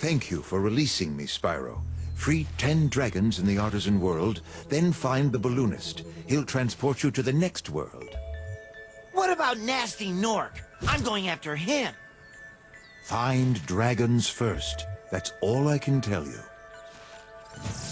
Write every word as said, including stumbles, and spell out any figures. Thank you for releasing me, Spyro. Free ten dragons in the artisan world, then find the balloonist. He'll transport you to the next world. What about nasty Nork? I'm going after him. Find dragons first. That's all I can tell you.